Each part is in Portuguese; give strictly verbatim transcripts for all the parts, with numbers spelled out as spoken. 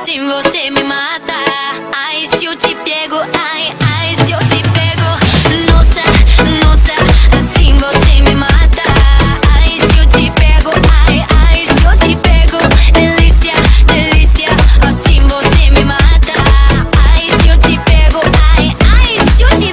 assim você me mata. Ai, se eu te pego, ai, ai, se eu te pego. Nossa, nossa, assim você me mata. Ai, se eu te pego, ai, ai, se eu te pego. Delícia, delícia, assim você me mata. Ai, se eu te pego, ai, ai, se eu te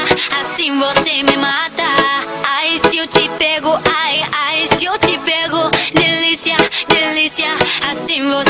assim você me mata. Ai, se eu te pego, ai, ai, se eu te pego. Delícia, delícia, assim você